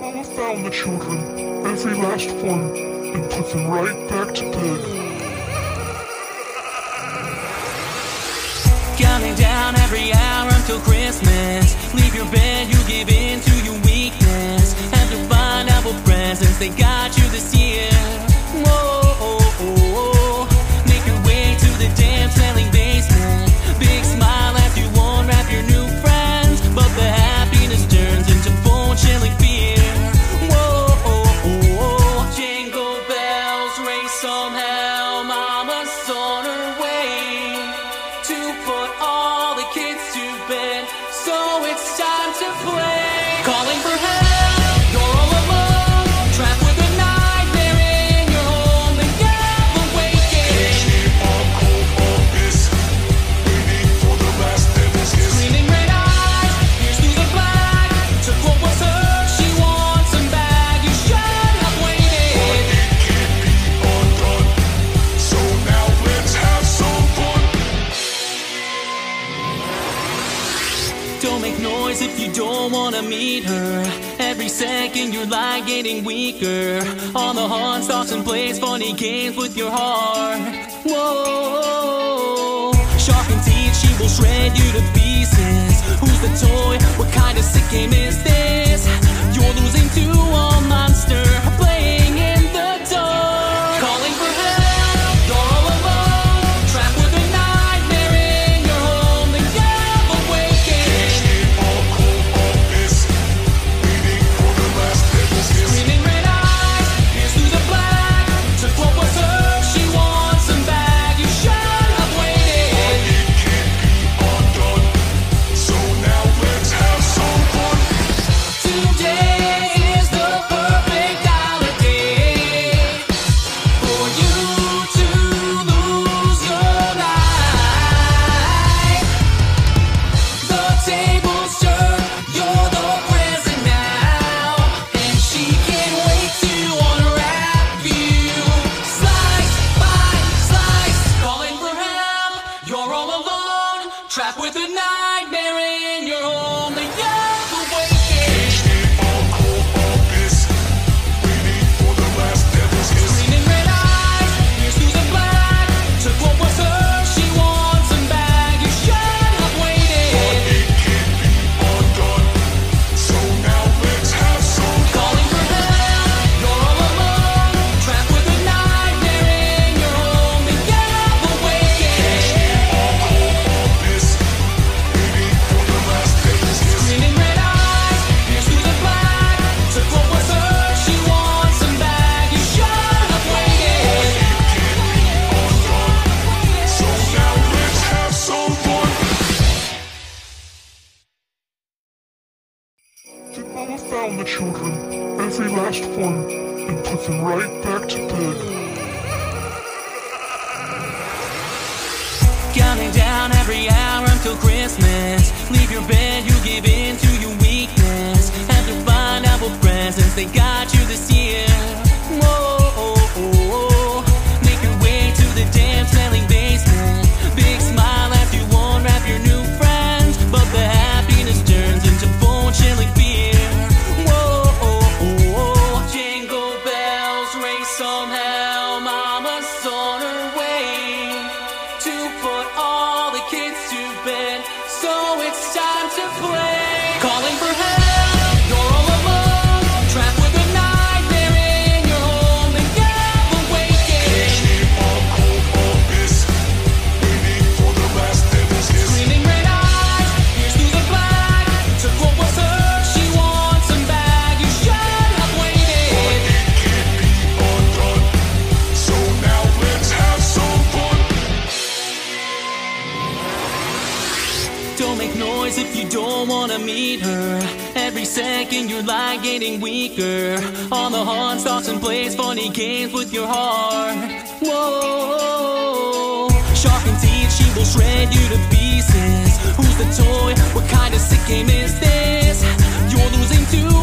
Mama found the children, every last one, and put them right back to bed. Counting down every hour until Christmas. Leave your bed, you give in to your weakness. Have to find out what presents they got you this year. Whoa, make your way to the damn selling basement. Big smile as you unwrap your new friends, but the happiness turns into bone chilling fear. Whoa, jingle bells ring somehow. Mama's on her way to put all the kids to bed, so it's time to play. Calling for help. Don't make noise if you don't wanna meet her. Every second your lie getting weaker. On the horn stops and plays funny games with your heart. Whoa, sharp and teeth, she will shred you to pieces. Who's the toy? What kind of sick game is this? You're losing to a monster playing in the dark. Calling for help. Trapped with a nightmare in your home, the young awaken. Caged in a cold abyss, waiting for the last devil's kiss. Screaming red eyes, ears through the black. Took what was hers, she wants them back. You should have waited, but it can't be undone. So now let's have some fun. Calling for help, you're all alone. Trapped with a nightmare in your home, the young awaken. Caged in a cold abyss. Screaming red eyes, ears through the black. Took what was hers, she wants them back. You should have waited, but it can't be undone. So now let's have some fun. Then Mama found the children, every last one, and put them right back to bed. Counting down every hour until Christmas. Leave your bed, you give in to your weakness. Have to find out what presents they got you this year. Whoa, make your way to the damn selling basement. Big smile as you unwrap your new friends, but the happiness turns into bone chilling fear. Whoa, jingle bells ring somehow. Mama's on her way to put all the kids to bed, so it's time to play. Calling for help. Don't make noise if you don't wanna meet her. Every second your lie getting weaker. On the horn stops and plays funny games with your heart. Whoa, sharp and teeth, she will shred you to pieces. Who's the toy? What kind of sick game is this? You're losing to